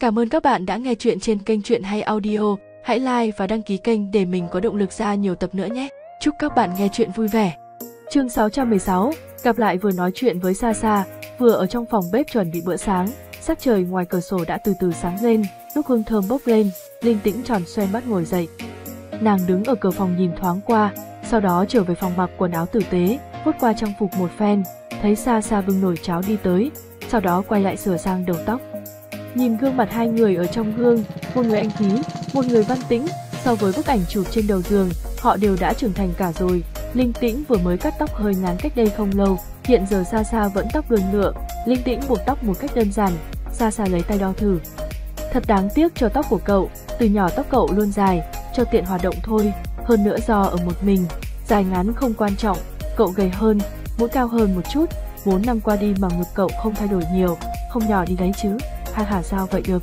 Cảm ơn các bạn đã nghe chuyện trên kênh Chuyện Hay Audio. Hãy like và đăng ký kênh để mình có động lực ra nhiều tập nữa nhé. Chúc các bạn nghe chuyện vui vẻ. Chương 616, gặp lại. Vừa nói chuyện với Sa Sa, vừa ở trong phòng bếp chuẩn bị bữa sáng, sắc trời ngoài cửa sổ đã từ từ sáng lên, lúc hương thơm bốc lên, Linh Tĩnh tròn xoen mắt ngồi dậy. Nàng đứng ở cửa phòng nhìn thoáng qua, sau đó trở về phòng mặc quần áo tử tế, vuốt qua trang phục một phen, thấy Sa Sa bưng nồi cháo đi tới, sau đó quay lại sửa sang đầu tóc. Nhìn gương mặt hai người ở trong gương, một người anh khí, một người văn tĩnh, so với bức ảnh chụp trên đầu giường, họ đều đã trưởng thành cả rồi. Linh Tĩnh vừa mới cắt tóc hơi ngắn cách đây không lâu, hiện giờ Sa Sa vẫn tóc đường ngựa. Linh Tĩnh buộc tóc một cách đơn giản, Sa Sa lấy tay đo thử. Thật đáng tiếc cho tóc của cậu, từ nhỏ tóc cậu luôn dài, cho tiện hoạt động thôi, hơn nữa do ở một mình, dài ngắn không quan trọng, cậu gầy hơn, mũi cao hơn một chút, 4 năm qua đi mà ngực cậu không thay đổi nhiều, không nhỏ đi đấy chứ, ha ha sao vậy được.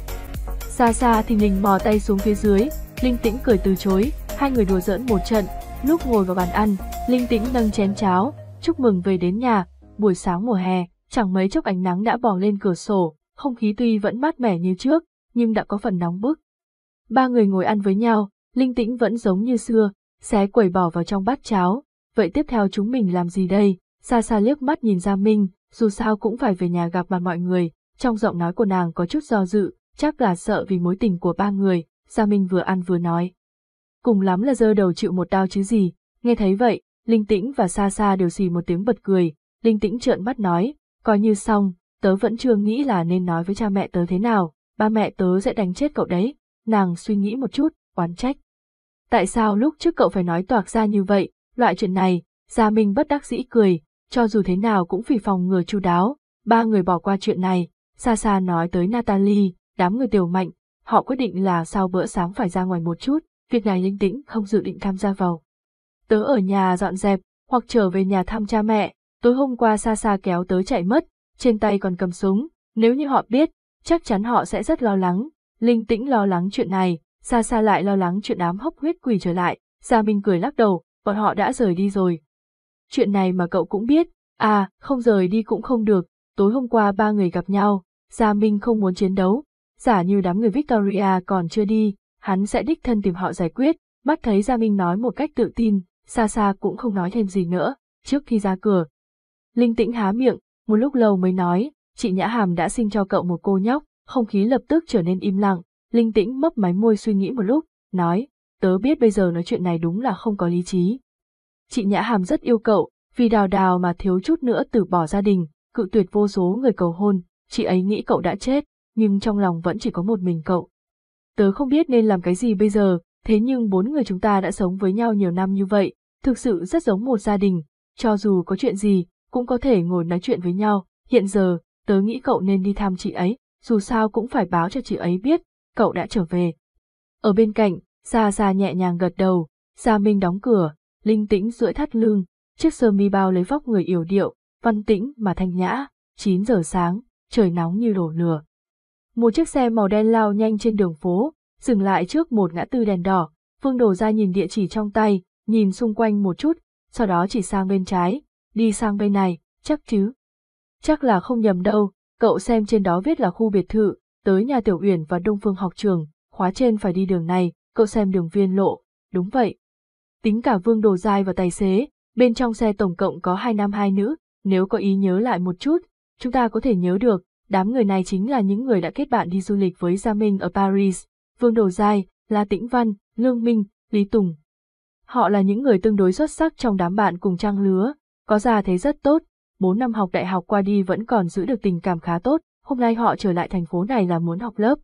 Sa Sa thì mình mò tay xuống phía dưới, Linh Tĩnh cười từ chối, hai người đùa giỡn một trận, lúc ngồi vào bàn ăn, Linh Tĩnh nâng chén cháo, chúc mừng về đến nhà, buổi sáng mùa hè, chẳng mấy chốc ánh nắng đã bò lên cửa sổ, không khí tuy vẫn mát mẻ như trước, nhưng đã có phần nóng bức. Ba người ngồi ăn với nhau, Linh Tĩnh vẫn giống như xưa, xé quẩy bỏ vào trong bát cháo. Vậy tiếp theo chúng mình làm gì đây? Sa Sa liếc mắt nhìn Gia Minh, dù sao cũng phải về nhà gặp mặt mọi người, trong giọng nói của nàng có chút do dự, chắc là sợ vì mối tình của ba người. Gia Minh vừa ăn vừa nói, cùng lắm là giơ đầu chịu một đao chứ gì. Nghe thấy vậy, Linh Tĩnh và Sa Sa đều xì một tiếng bật cười. Linh Tĩnh trợn mắt nói, coi như xong, tớ vẫn chưa nghĩ là nên nói với cha mẹ tớ thế nào, ba mẹ tớ sẽ đánh chết cậu đấy. Nàng suy nghĩ một chút, oán trách, tại sao lúc trước cậu phải nói toạc ra như vậy, loại chuyện này. Gia Minh bất đắc dĩ cười, cho dù thế nào cũng phải phòng ngừa chu đáo. Ba người bỏ qua chuyện này. Sa Sa nói tới Natalie, đám người Tiểu Mạnh, họ quyết định là sau bữa sáng phải ra ngoài một chút, việc này Linh Tĩnh không dự định tham gia vào. Tớ ở nhà dọn dẹp, hoặc trở về nhà thăm cha mẹ, tối hôm qua Sa Sa kéo tớ chạy mất, trên tay còn cầm súng, nếu như họ biết, chắc chắn họ sẽ rất lo lắng. Linh Tĩnh lo lắng chuyện này, Sa Sa lại lo lắng chuyện đám hốc huyết quỷ trở lại. Gia Minh cười lắc đầu, bọn họ đã rời đi rồi. Chuyện này mà cậu cũng biết, à, không rời đi cũng không được, tối hôm qua ba người gặp nhau, Gia Minh không muốn chiến đấu, giả như đám người Victoria còn chưa đi, hắn sẽ đích thân tìm họ giải quyết. Mắt thấy Gia Minh nói một cách tự tin, Sa Sa cũng không nói thêm gì nữa. Trước khi ra cửa, Linh Tĩnh há miệng, một lúc lâu mới nói, chị Nhã Hàm đã sinh cho cậu một cô nhóc. Không khí lập tức trở nên im lặng, Linh Tĩnh mấp máy môi suy nghĩ một lúc, nói, tớ biết bây giờ nói chuyện này đúng là không có lý trí. Chị Nhã Hàm rất yêu cậu, vì Đào Đào mà thiếu chút nữa từ bỏ gia đình, cự tuyệt vô số người cầu hôn, chị ấy nghĩ cậu đã chết, nhưng trong lòng vẫn chỉ có một mình cậu. Tớ không biết nên làm cái gì bây giờ, thế nhưng bốn người chúng ta đã sống với nhau nhiều năm như vậy, thực sự rất giống một gia đình, cho dù có chuyện gì, cũng có thể ngồi nói chuyện với nhau. Hiện giờ, tớ nghĩ cậu nên đi thăm chị ấy, dù sao cũng phải báo cho chị ấy biết, cậu đã trở về. Ở bên cạnh, Sa Sa nhẹ nhàng gật đầu, Gia Minh đóng cửa, Linh Tĩnh duỗi thắt lưng, chiếc sơ mi bao lấy vóc người yểu điệu, văn tĩnh mà thanh nhã. 9 giờ sáng, trời nóng như đổ lửa. Một chiếc xe màu đen lao nhanh trên đường phố, dừng lại trước một ngã tư đèn đỏ. Vương Đồ Gia nhìn địa chỉ trong tay, nhìn xung quanh một chút, sau đó chỉ sang bên trái, đi sang bên này, chắc chứ? Chắc là không nhầm đâu, cậu xem trên đó viết là khu biệt thự, tới nhà Tiểu Uyển và Đông Phương học trường, khóa trên phải đi đường này, cậu xem đường Viên Lộ, đúng vậy. Tính cả Vương Đồ Gia và tài xế, bên trong xe tổng cộng có 2 nam 2 nữ, nếu có ý nhớ lại một chút, chúng ta có thể nhớ được, đám người này chính là những người đã kết bạn đi du lịch với Gia Minh ở Paris, Vương Đồ Gia, La Tĩnh Văn, Lương Minh, Lý Tùng. Họ là những người tương đối xuất sắc trong đám bạn cùng trang lứa, có gia thế rất tốt. 4 năm học đại học qua đi vẫn còn giữ được tình cảm khá tốt, hôm nay họ trở lại thành phố này là muốn học lớp.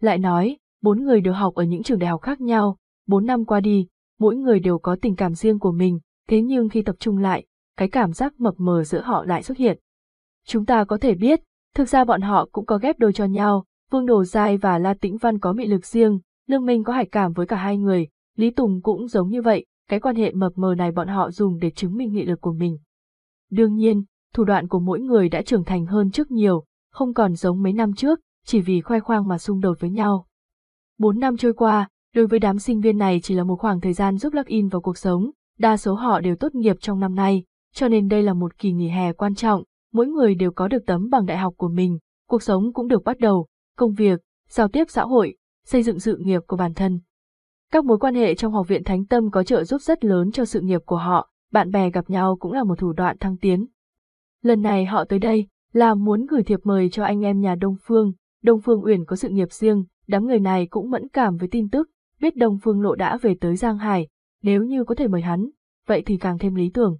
Lại nói, 4 người đều học ở những trường đại học khác nhau, 4 năm qua đi, mỗi người đều có tình cảm riêng của mình, thế nhưng khi tập trung lại, cái cảm giác mập mờ giữa họ lại xuất hiện. Chúng ta có thể biết, thực ra bọn họ cũng có ghép đôi cho nhau, Vương Đồ Gia và La Tĩnh Văn có mị lực riêng, Lương Minh có hài cảm với cả hai người, Lý Tùng cũng giống như vậy, cái quan hệ mập mờ này bọn họ dùng để chứng minh nghị lực của mình. Đương nhiên, thủ đoạn của mỗi người đã trưởng thành hơn trước nhiều, không còn giống mấy năm trước, chỉ vì khoe khoang mà xung đột với nhau. 4 năm trôi qua, đối với đám sinh viên này chỉ là một khoảng thời gian giúp plug-in vào cuộc sống, đa số họ đều tốt nghiệp trong năm nay, cho nên đây là một kỳ nghỉ hè quan trọng, mỗi người đều có được tấm bằng đại học của mình, cuộc sống cũng được bắt đầu, công việc, giao tiếp xã hội, xây dựng sự nghiệp của bản thân. Các mối quan hệ trong Học viện Thánh Tâm có trợ giúp rất lớn cho sự nghiệp của họ, bạn bè gặp nhau cũng là một thủ đoạn thăng tiến. Lần này họ tới đây là muốn gửi thiệp mời cho anh em nhà Đông Phương, Đông Phương Uyển có sự nghiệp riêng, đám người này cũng mẫn cảm với tin tức, biết Đông Phương Lộ đã về tới Giang Hải, nếu như có thể mời hắn, vậy thì càng thêm lý tưởng.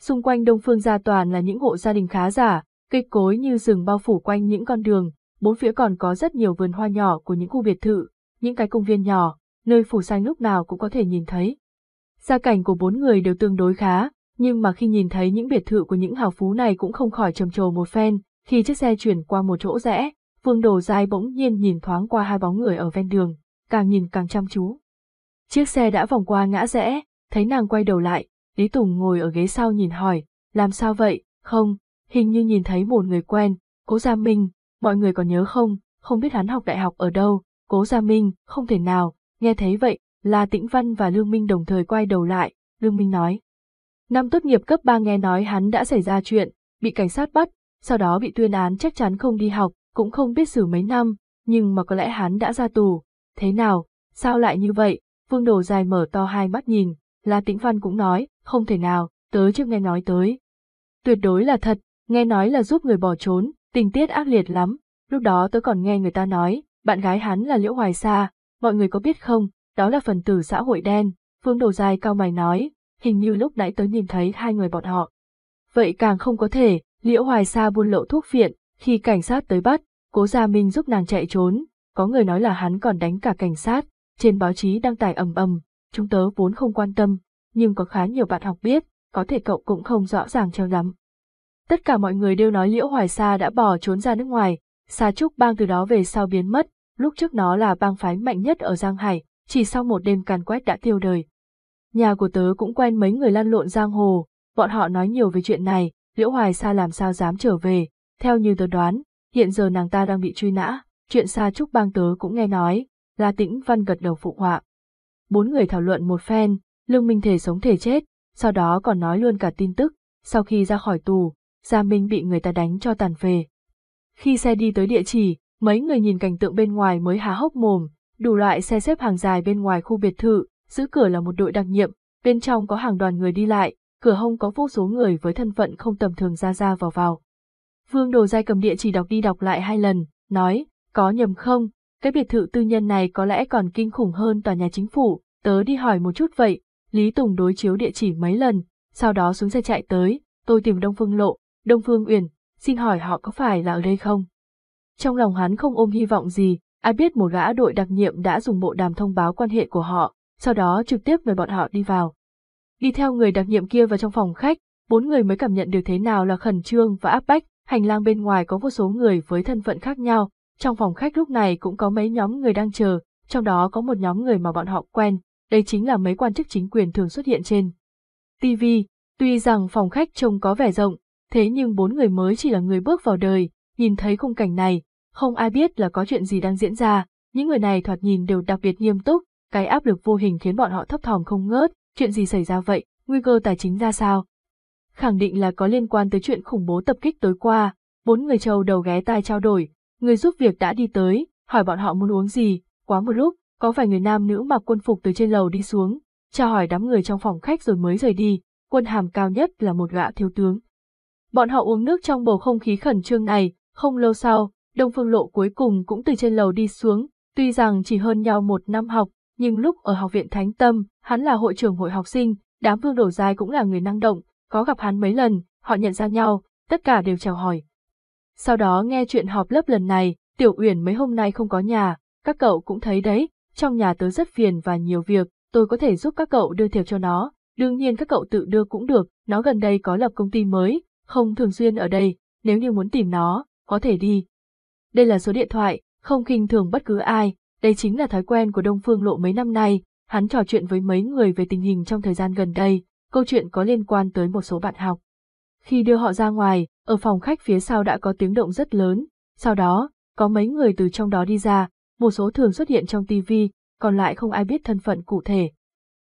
Xung quanh Đông Phương gia toàn là những hộ gia đình khá giả, cây cối như rừng bao phủ quanh những con đường, bốn phía còn có rất nhiều vườn hoa nhỏ của những khu biệt thự, những cái công viên nhỏ, nơi phủ xanh lúc nào cũng có thể nhìn thấy. Gia cảnh của bốn người đều tương đối khá, nhưng mà khi nhìn thấy những biệt thự của những hào phú này cũng không khỏi trầm trồ một phen. Khi chiếc xe chuyển qua một chỗ rẽ, Vương Đồ Gia bỗng nhiên nhìn thoáng qua hai bóng người ở ven đường, càng nhìn càng chăm chú. Chiếc xe đã vòng qua ngã rẽ, thấy nàng quay đầu lại, Lý Tùng ngồi ở ghế sau nhìn hỏi, làm sao vậy, không, hình như nhìn thấy một người quen, Cố Gia Minh, mọi người còn nhớ không, không biết hắn học đại học ở đâu, Cố Gia Minh, không thể nào, nghe thấy vậy, là Tĩnh Văn và Lương Minh đồng thời quay đầu lại, Lương Minh nói. Năm tốt nghiệp cấp 3 nghe nói hắn đã xảy ra chuyện, bị cảnh sát bắt, sau đó bị tuyên án chắc chắn không đi học, cũng không biết xử mấy năm, nhưng mà có lẽ hắn đã ra tù, thế nào, sao lại như vậy, Vương Đồ Gia mở to hai mắt nhìn, La Tĩnh Văn cũng nói, không thể nào, tớ chưa nghe nói tới. Tuyệt đối là thật, nghe nói là giúp người bỏ trốn, tình tiết ác liệt lắm, lúc đó tớ còn nghe người ta nói, bạn gái hắn là Liễu Hoài Sa, mọi người có biết không, đó là phần tử xã hội đen, Vương Đồ Gia cao mày nói, hình như lúc nãy tớ nhìn thấy hai người bọn họ. Vậy càng không có thể, Liễu Hoài Sa buôn lậu thuốc phiện, khi cảnh sát tới bắt, Cố Gia Minh giúp nàng chạy trốn, có người nói là hắn còn đánh cả cảnh sát, trên báo chí đăng tải ầm ầm, chúng tớ vốn không quan tâm, nhưng có khá nhiều bạn học biết, có thể cậu cũng không rõ ràng cho lắm. Tất cả mọi người đều nói Liễu Hoài Sa đã bỏ trốn ra nước ngoài, Sa Trúc bang từ đó về sau biến mất, lúc trước nó là bang phái mạnh nhất ở Giang Hải, chỉ sau một đêm càn quét đã tiêu đời. Nhà của tớ cũng quen mấy người lăn lộn giang hồ, bọn họ nói nhiều về chuyện này, Liễu Hoài Sa làm sao dám trở về, theo như tớ đoán, hiện giờ nàng ta đang bị truy nã, chuyện Sa Trúc bang tớ cũng nghe nói, La Tĩnh Văn gật đầu phụ họa. Bốn người thảo luận một phen, Lương Minh thể sống thể chết, sau đó còn nói luôn cả tin tức, sau khi ra khỏi tù, Gia Minh bị người ta đánh cho tàn phế. Khi xe đi tới địa chỉ, mấy người nhìn cảnh tượng bên ngoài mới há hốc mồm, đủ loại xe xếp hàng dài bên ngoài khu biệt thự, giữ cửa là một đội đặc nhiệm, bên trong có hàng đoàn người đi lại, cửa hông có vô số người với thân phận không tầm thường ra ra vào vào. Vương Đồ Gia cầm địa chỉ đọc đi đọc lại hai lần, nói, có nhầm không, cái biệt thự tư nhân này có lẽ còn kinh khủng hơn tòa nhà chính phủ, tớ đi hỏi một chút vậy. Lý Tùng đối chiếu địa chỉ mấy lần, sau đó xuống xe chạy tới, tôi tìm Đông Phương Lộ, Đông Phương Uyển, xin hỏi họ có phải là ở đây không? Trong lòng hắn không ôm hy vọng gì, ai biết một gã đội đặc nhiệm đã dùng bộ đàm thông báo quan hệ của họ, sau đó trực tiếp mời bọn họ đi vào. Đi theo người đặc nhiệm kia vào trong phòng khách, bốn người mới cảm nhận được thế nào là khẩn trương và áp bách, hành lang bên ngoài có vô số người với thân phận khác nhau, trong phòng khách lúc này cũng có mấy nhóm người đang chờ, trong đó có một nhóm người mà bọn họ quen, đây chính là mấy quan chức chính quyền thường xuất hiện trên TV. Tuy rằng phòng khách trông có vẻ rộng, thế nhưng bốn người mới chỉ là người bước vào đời, nhìn thấy khung cảnh này, không ai biết là có chuyện gì đang diễn ra, những người này thoạt nhìn đều đặc biệt nghiêm túc, cái áp lực vô hình khiến bọn họ thấp thỏm không ngớt, chuyện gì xảy ra vậy, nguy cơ tài chính ra sao? Khẳng định là có liên quan tới chuyện khủng bố tập kích tối qua, bốn người trâu đầu ghé tai trao đổi, người giúp việc đã đi tới, hỏi bọn họ muốn uống gì, quá một lúc, có vài người nam nữ mặc quân phục từ trên lầu đi xuống, chào hỏi đám người trong phòng khách rồi mới rời đi, quân hàm cao nhất là một gã thiếu tướng. Bọn họ uống nước trong bầu không khí khẩn trương này, không lâu sau, Đông Phương Lộ cuối cùng cũng từ trên lầu đi xuống, tuy rằng chỉ hơn nhau một năm học, nhưng lúc ở Học viện Thánh Tâm, hắn là hội trưởng hội học sinh, đám Vương Đồ Gia cũng là người năng động, có gặp hắn mấy lần, họ nhận ra nhau, tất cả đều chào hỏi. Sau đó nghe chuyện họp lớp lần này, Tiểu Uyển mấy hôm nay không có nhà, các cậu cũng thấy đấy, trong nhà tớ rất phiền và nhiều việc, tôi có thể giúp các cậu đưa thiệp cho nó, đương nhiên các cậu tự đưa cũng được, nó gần đây có lập công ty mới, không thường xuyên ở đây, nếu như muốn tìm nó, có thể đi. Đây là số điện thoại, không khinh thường bất cứ ai, đây chính là thói quen của Đông Phương Lộ mấy năm nay, hắn trò chuyện với mấy người về tình hình trong thời gian gần đây, câu chuyện có liên quan tới một số bạn học. Khi đưa họ ra ngoài, ở phòng khách phía sau đã có tiếng động rất lớn, sau đó, có mấy người từ trong đó đi ra, một số thường xuất hiện trong TV, còn lại không ai biết thân phận cụ thể.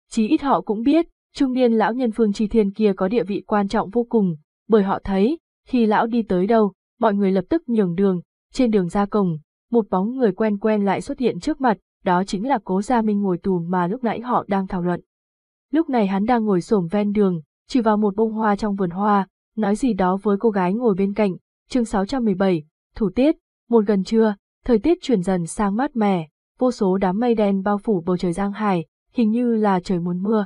Chí ít họ cũng biết, trung niên lão nhân Phương Chi Thiên kia có địa vị quan trọng vô cùng, bởi họ thấy, khi lão đi tới đâu, mọi người lập tức nhường đường, trên đường ra cổng, một bóng người quen quen lại xuất hiện trước mặt, đó chính là Cố Gia Minh ngồi tù mà lúc nãy họ đang thảo luận. Lúc này hắn đang ngồi xổm ven đường, chỉ vào một bông hoa trong vườn hoa, nói gì đó với cô gái ngồi bên cạnh. Chương 617, thủ tiết, một gần trưa, thời tiết chuyển dần sang mát mẻ, vô số đám mây đen bao phủ bầu trời Giang Hải, hình như là trời muốn mưa.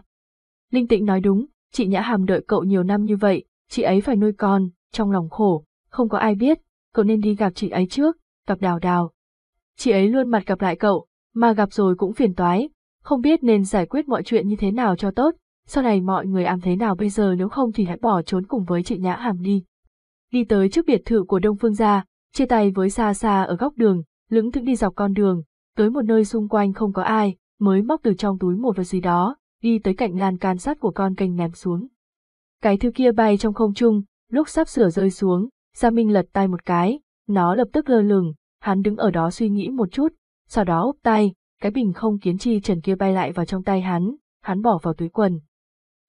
Linh Tĩnh nói đúng, chị Nhã Hàm đợi cậu nhiều năm như vậy, chị ấy phải nuôi con, trong lòng khổ, không có ai biết, cậu nên đi gặp chị ấy trước, gặp Đào Đào. Chị ấy luôn mặt gặp lại cậu, mà gặp rồi cũng phiền toái, không biết nên giải quyết mọi chuyện như thế nào cho tốt, sau này mọi người làm thế nào bây giờ, nếu không thì hãy bỏ trốn cùng với chị Nhã Hàm đi. Đi tới trước biệt thự của Đông Phương gia, chia tay với Sa Sa ở góc đường, lững thững đi dọc con đường, tới một nơi xung quanh không có ai, mới móc từ trong túi một vật gì đó, đi tới cạnh lan can sắt của con kênh ném xuống. Cái thứ kia bay trong không trung, lúc sắp sửa rơi xuống, Gia Minh lật tay một cái, nó lập tức lơ lửng, hắn đứng ở đó suy nghĩ một chút, sau đó úp tay, cái bình không kiến chi trần kia bay lại vào trong tay hắn bỏ vào túi quần.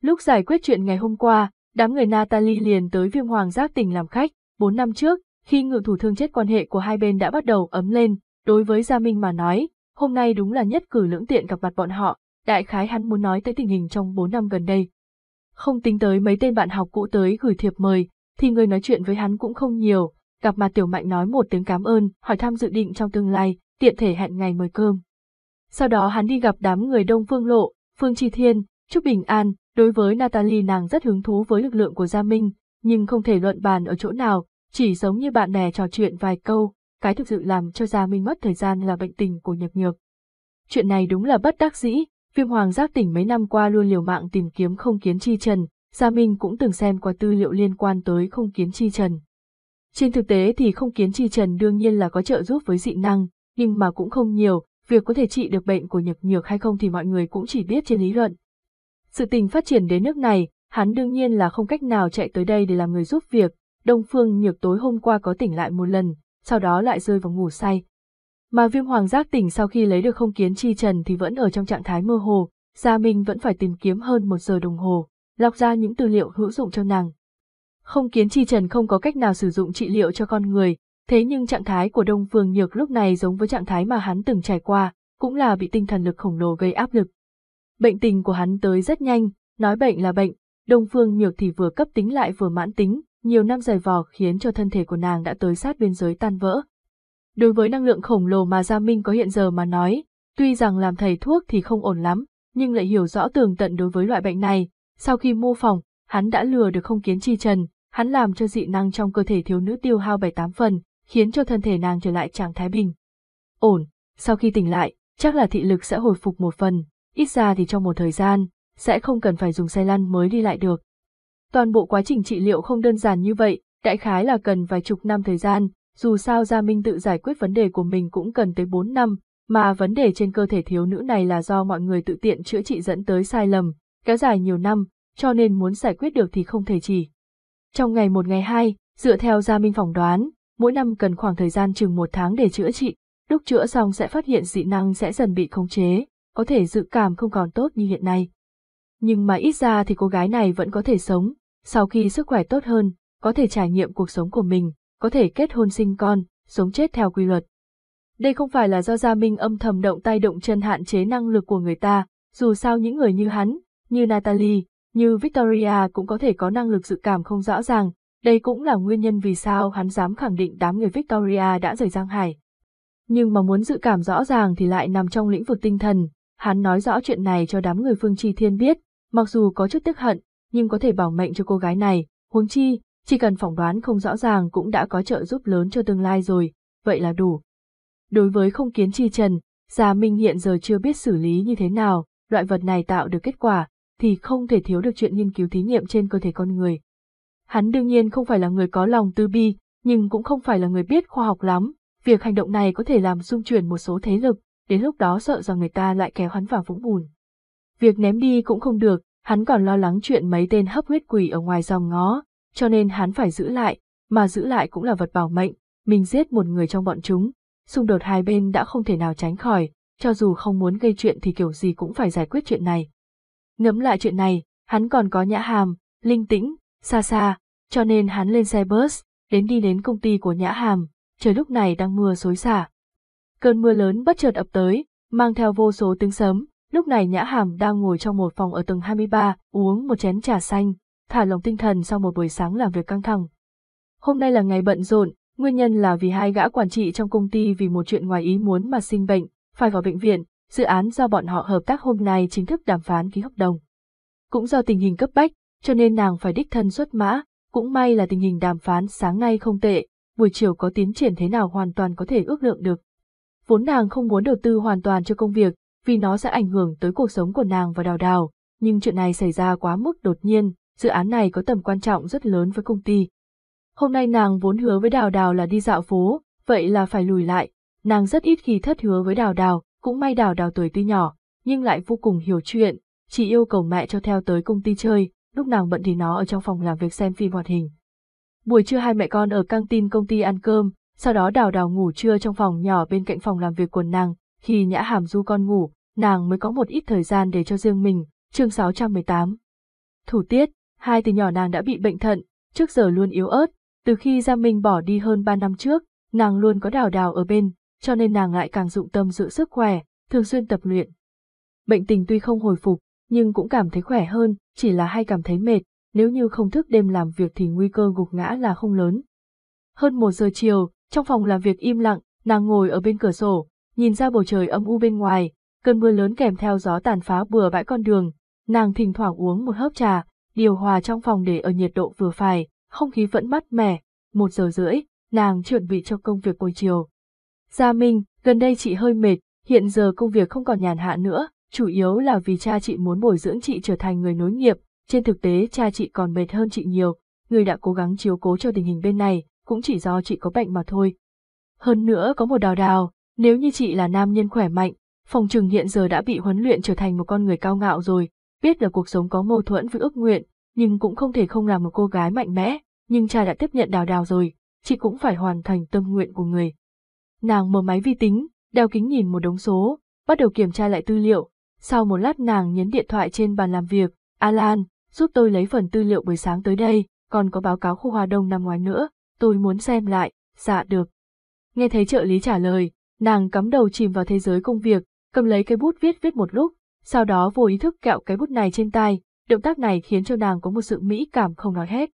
Lúc giải quyết chuyện ngày hôm qua, đám người Natalie liền tới Viêm Hoàng Giác Tỉnh làm khách, 4 năm trước, khi ngự thủ thương chết, quan hệ của hai bên đã bắt đầu ấm lên, đối với Gia Minh mà nói, hôm nay đúng là nhất cử lưỡng tiện gặp mặt bọn họ, đại khái hắn muốn nói tới tình hình trong 4 năm gần đây. Không tính tới mấy tên bạn học cũ tới gửi thiệp mời, thì người nói chuyện với hắn cũng không nhiều, gặp mặt Tiểu Mạnh nói một tiếng cảm ơn, hỏi thăm dự định trong tương lai, tiện thể hẹn ngày mời cơm. Sau đó hắn đi gặp đám người Đông Phương Lộ, Phương Chi Thiên, Trúc Bình An. Đối với Natalie, nàng rất hứng thú với lực lượng của Gia Minh, nhưng không thể luận bàn ở chỗ nào, chỉ giống như bạn bè trò chuyện vài câu, cái thực sự làm cho Gia Minh mất thời gian là bệnh tình của Nhược Nhược. Chuyện này đúng là bất đắc dĩ, Viêm Hoàng Giác Tỉnh mấy năm qua luôn liều mạng tìm kiếm không kiến chi trần, Gia Minh cũng từng xem qua tư liệu liên quan tới không kiến chi trần. Trên thực tế thì không kiến chi trần đương nhiên là có trợ giúp với dị năng, nhưng mà cũng không nhiều, việc có thể trị được bệnh của Nhược Nhược hay không thì mọi người cũng chỉ biết trên lý luận. Sự tình phát triển đến nước này, hắn đương nhiên là không cách nào chạy tới đây để làm người giúp việc. Đông Phương Nhược tối hôm qua có tỉnh lại một lần, sau đó lại rơi vào ngủ say. Mà Viêm Hoàng Giác Tỉnh sau khi lấy được không kiến chi trần thì vẫn ở trong trạng thái mơ hồ, Gia Minh vẫn phải tìm kiếm hơn 1 giờ đồng hồ, lọc ra những tư liệu hữu dụng cho nàng. Không kiến chi trần không có cách nào sử dụng trị liệu cho con người, thế nhưng trạng thái của Đông Phương Nhược lúc này giống với trạng thái mà hắn từng trải qua, cũng là bị tinh thần lực khổng lồ gây áp lực. Bệnh tình của hắn tới rất nhanh, nói bệnh là bệnh, Đông Phương Nhược thì vừa cấp tính lại vừa mãn tính, nhiều năm dày vò khiến cho thân thể của nàng đã tới sát biên giới tan vỡ. Đối với năng lượng khổng lồ mà Gia Minh có hiện giờ mà nói, tuy rằng làm thầy thuốc thì không ổn lắm, nhưng lại hiểu rõ tường tận đối với loại bệnh này. Sau khi mô phỏng, hắn đã lừa được không kiến chi trần, hắn làm cho dị năng trong cơ thể thiếu nữ tiêu hao 7-8 phần, khiến cho thân thể nàng trở lại trạng thái bình ổn. Sau khi tỉnh lại, chắc là thị lực sẽ hồi phục một phần. Ít ra thì trong một thời gian, sẽ không cần phải dùng xe lăn mới đi lại được. Toàn bộ quá trình trị liệu không đơn giản như vậy, đại khái là cần vài chục năm thời gian, dù sao Gia Minh tự giải quyết vấn đề của mình cũng cần tới 4 năm, mà vấn đề trên cơ thể thiếu nữ này là do mọi người tự tiện chữa trị dẫn tới sai lầm, kéo dài nhiều năm, cho nên muốn giải quyết được thì không thể chỉ trong ngày 1 ngày 2, dựa theo Gia Minh phỏng đoán, mỗi năm cần khoảng thời gian chừng 1 tháng để chữa trị, lúc chữa xong sẽ phát hiện dị năng sẽ dần bị khống chế. Có thể dự cảm không còn tốt như hiện nay. Nhưng mà ít ra thì cô gái này vẫn có thể sống, sau khi sức khỏe tốt hơn, có thể trải nghiệm cuộc sống của mình, có thể kết hôn sinh con, sống chết theo quy luật. Đây không phải là do Gia Minh âm thầm động tay động chân hạn chế năng lực của người ta, dù sao những người như hắn, như Natalie, như Victoria cũng có thể có năng lực dự cảm không rõ ràng, đây cũng là nguyên nhân vì sao hắn dám khẳng định đám người Victoria đã rời Giang Hải. Nhưng mà muốn dự cảm rõ ràng thì lại nằm trong lĩnh vực tinh thần. Hắn nói rõ chuyện này cho đám người Phương Chi Thiên biết, mặc dù có chút tiếc hận, nhưng có thể bảo mệnh cho cô gái này, huống chi, chỉ cần phỏng đoán không rõ ràng cũng đã có trợ giúp lớn cho tương lai rồi, vậy là đủ. Đối với không kiến chi trần, Gia Minh hiện giờ chưa biết xử lý như thế nào, loại vật này tạo được kết quả, thì không thể thiếu được chuyện nghiên cứu thí nghiệm trên cơ thể con người. Hắn đương nhiên không phải là người có lòng từ bi, nhưng cũng không phải là người biết khoa học lắm, việc hành động này có thể làm rung chuyển một số thế lực. Đến lúc đó sợ rằng người ta lại kéo hắn vào vũng bùn. Việc ném đi cũng không được, hắn còn lo lắng chuyện mấy tên hấp huyết quỷ ở ngoài dòng ngó, cho nên hắn phải giữ lại, mà giữ lại cũng là vật bảo mệnh, mình giết một người trong bọn chúng, xung đột hai bên đã không thể nào tránh khỏi, cho dù không muốn gây chuyện thì kiểu gì cũng phải giải quyết chuyện này. Ngẫm lại chuyện này, hắn còn có Nhã Hàm, Linh Tĩnh, Xa Xa, cho nên hắn lên xe bus, đến công ty của Nhã Hàm, trời lúc này đang mưa xối xả. Cơn mưa lớn bất chợt ập tới, mang theo vô số tiếng sấm. Lúc này Nhã Hàm đang ngồi trong một phòng ở tầng 23, uống một chén trà xanh, thả lỏng tinh thần sau một buổi sáng làm việc căng thẳng. Hôm nay là ngày bận rộn, nguyên nhân là vì hai gã quản trị trong công ty vì một chuyện ngoài ý muốn mà sinh bệnh, phải vào bệnh viện, dự án do bọn họ hợp tác hôm nay chính thức đàm phán ký hợp đồng. Cũng do tình hình cấp bách, cho nên nàng phải đích thân xuất mã, cũng may là tình hình đàm phán sáng nay không tệ, buổi chiều có tiến triển thế nào hoàn toàn có thể ước lượng được. Vốn nàng không muốn đầu tư hoàn toàn cho công việc, vì nó sẽ ảnh hưởng tới cuộc sống của nàng và Đào Đào, nhưng chuyện này xảy ra quá mức đột nhiên, dự án này có tầm quan trọng rất lớn với công ty. Hôm nay nàng vốn hứa với Đào Đào là đi dạo phố, vậy là phải lùi lại, nàng rất ít khi thất hứa với Đào Đào, cũng may Đào Đào tuổi tuy nhỏ, nhưng lại vô cùng hiểu chuyện, chỉ yêu cầu mẹ cho theo tới công ty chơi, lúc nàng bận thì nó ở trong phòng làm việc xem phim hoạt hình. Buổi trưa hai mẹ con ở căng tin công ty ăn cơm, sau đó Đào Đào ngủ trưa trong phòng nhỏ bên cạnh phòng làm việc của nàng, khi Nhã Hàm du con ngủ, nàng mới có một ít thời gian để cho riêng mình. Chương 618. Thủ tiết, hai từ nhỏ nàng đã bị bệnh thận, trước giờ luôn yếu ớt, từ khi Gia Minh bỏ đi hơn 3 năm trước, nàng luôn có Đào Đào ở bên, cho nên nàng lại càng dụng tâm giữ sức khỏe, thường xuyên tập luyện. Bệnh tình tuy không hồi phục, nhưng cũng cảm thấy khỏe hơn, chỉ là hay cảm thấy mệt, nếu như không thức đêm làm việc thì nguy cơ gục ngã là không lớn. Hơn 1 giờ chiều, trong phòng làm việc im lặng, nàng ngồi ở bên cửa sổ, nhìn ra bầu trời âm u bên ngoài, cơn mưa lớn kèm theo gió tàn phá bừa bãi con đường, nàng thỉnh thoảng uống một hớp trà, điều hòa trong phòng để ở nhiệt độ vừa phải, không khí vẫn mát mẻ. 1 giờ rưỡi, nàng chuẩn bị cho công việc buổi chiều. Gia Minh, gần đây chị hơi mệt, hiện giờ công việc không còn nhàn hạ nữa, chủ yếu là vì cha chị muốn bồi dưỡng chị trở thành người nối nghiệp, trên thực tế cha chị còn mệt hơn chị nhiều, người đã cố gắng chiếu cố cho tình hình bên này, cũng chỉ do chị có bệnh mà thôi. Hơn nữa có một Đào Đào, nếu như chị là nam nhân khỏe mạnh, phòng trừng hiện giờ đã bị huấn luyện trở thành một con người cao ngạo rồi, biết là cuộc sống có mâu thuẫn với ước nguyện, nhưng cũng không thể không làm một cô gái mạnh mẽ, nhưng cha đã tiếp nhận Đào Đào rồi, chị cũng phải hoàn thành tâm nguyện của người. Nàng mở máy vi tính, đeo kính nhìn một đống số, bắt đầu kiểm tra lại tư liệu, sau một lát nàng nhấn điện thoại trên bàn làm việc, Alan, giúp tôi lấy phần tư liệu buổi sáng tới đây, còn có báo cáo khu Hoa Đông năm ngoái nữa, tôi muốn xem lại. Dạ được. Nghe thấy trợ lý trả lời, nàng cắm đầu chìm vào thế giới công việc, cầm lấy cây bút viết một lúc, sau đó vô ý thức kẹo cái bút này trên tay, động tác này khiến cho nàng có một sự mỹ cảm không nói hết.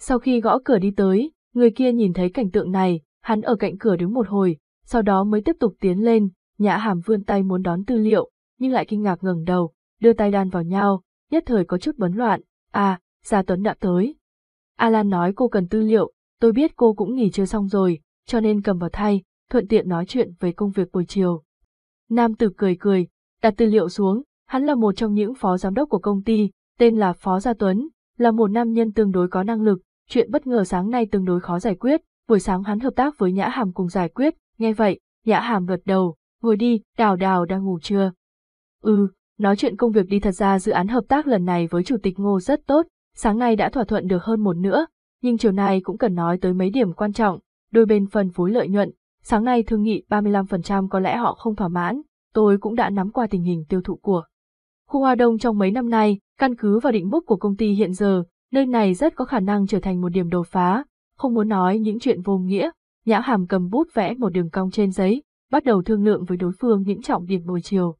Sau khi gõ cửa đi tới, người kia nhìn thấy cảnh tượng này, hắn ở cạnh cửa đứng một hồi, sau đó mới tiếp tục tiến lên. Nhã Hàm vươn tay muốn đón tư liệu, nhưng lại kinh ngạc ngẩng đầu, đưa tay đan vào nhau, nhất thời có chút bấn loạn. À, Gia Tuấn đã tới. Alan nói cô cần tư liệu, tôi biết cô cũng nghỉ chưa xong rồi, cho nên cầm vào thay, thuận tiện nói chuyện về công việc buổi chiều. Nam tử cười, đặt tư liệu xuống, hắn là một trong những phó giám đốc của công ty, tên là Phó Gia Tuấn, là một nam nhân tương đối có năng lực, chuyện bất ngờ sáng nay tương đối khó giải quyết, buổi sáng hắn hợp tác với Nhã Hàm cùng giải quyết. Nghe vậy, Nhã Hàm gật đầu, ngồi đi, Đào Đào đang ngủ chưa? Nói chuyện công việc đi. Thật ra dự án hợp tác lần này với Chủ tịch Ngô rất tốt, sáng nay đã thỏa thuận được hơn một nửa, nhưng chiều nay cũng cần nói tới mấy điểm quan trọng, đôi bên phân phối lợi nhuận. Sáng nay thương nghị 35% có lẽ họ không thỏa mãn, tôi cũng đã nắm qua tình hình tiêu thụ của khu Hoa Đông trong mấy năm nay, căn cứ vào định mức của công ty hiện giờ, nơi này rất có khả năng trở thành một điểm đột phá, không muốn nói những chuyện vô nghĩa. Nhã Hàm cầm bút vẽ một đường cong trên giấy, bắt đầu thương lượng với đối phương những trọng điểm buổi chiều.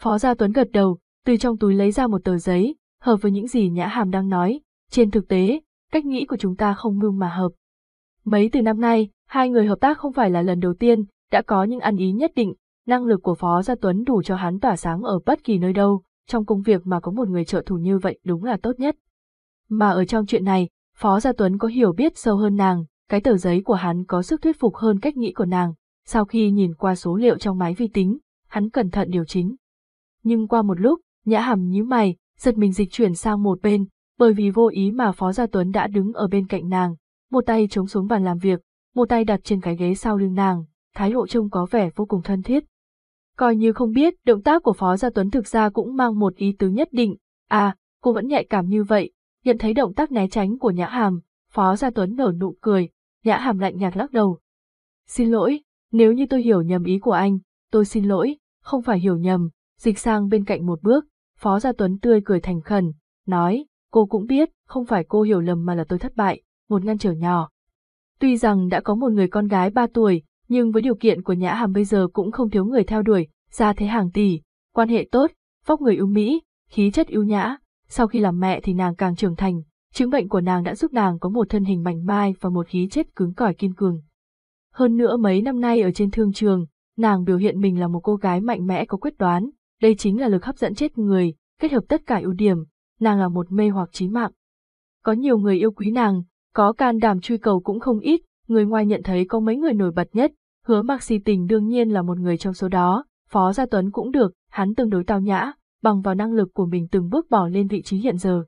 Phó Gia Tuấn gật đầu, từ trong túi lấy ra một tờ giấy, hợp với những gì Nhã Hàm đang nói, trên thực tế, cách nghĩ của chúng ta không mưu mà hợp. Mấy từ năm nay, hai người hợp tác không phải là lần đầu tiên, đã có những ăn ý nhất định, năng lực của Phó Gia Tuấn đủ cho hắn tỏa sáng ở bất kỳ nơi đâu, trong công việc mà có một người trợ thủ như vậy đúng là tốt nhất. Mà ở trong chuyện này, Phó Gia Tuấn có hiểu biết sâu hơn nàng, cái tờ giấy của hắn có sức thuyết phục hơn cách nghĩ của nàng, sau khi nhìn qua số liệu trong máy vi tính, hắn cẩn thận điều chỉnh. Nhưng qua một lúc, Nhã Hàm nhíu mày, giật mình dịch chuyển sang một bên, bởi vì vô ý mà Phó Gia Tuấn đã đứng ở bên cạnh nàng, một tay chống xuống bàn làm việc, một tay đặt trên cái ghế sau lưng nàng, thái độ trông có vẻ vô cùng thân thiết. Coi như không biết, động tác của Phó Gia Tuấn thực ra cũng mang một ý tứ nhất định. À, cô vẫn nhạy cảm như vậy. Nhận thấy động tác né tránh của Nhã Hàm, Phó Gia Tuấn nở nụ cười. Nhã Hàm lạnh nhạt lắc đầu. Xin lỗi, nếu như tôi hiểu nhầm ý của anh, tôi xin lỗi, không phải hiểu nhầm. Dịch sang bên cạnh một bước, Phó Gia Tuấn tươi cười thành khẩn, nói, cô cũng biết, không phải cô hiểu lầm mà là tôi thất bại, một ngăn trở nhỏ. Tuy rằng đã có một người con gái 3 tuổi, nhưng với điều kiện của Nhã Hàm bây giờ cũng không thiếu người theo đuổi, gia thế hàng tỷ, quan hệ tốt, vóc người ưu mỹ, khí chất ưu nhã. Sau khi làm mẹ thì nàng càng trưởng thành, chứng bệnh của nàng đã giúp nàng có một thân hình mảnh mai và một khí chất cứng cỏi kiên cường. Hơn nữa mấy năm nay ở trên thương trường, nàng biểu hiện mình là một cô gái mạnh mẽ có quyết đoán, đây chính là lực hấp dẫn chết người, kết hợp tất cả ưu điểm, nàng là một mê hoặc chí mạng. Có nhiều người yêu quý nàng, có can đảm truy cầu cũng không ít, người ngoài nhận thấy có mấy người nổi bật nhất, Hứa Mặc Si Tình đương nhiên là một người trong số đó, Phó Gia Tuấn cũng được, hắn tương đối tao nhã, bằng vào năng lực của mình từng bước bỏ lên vị trí hiện giờ.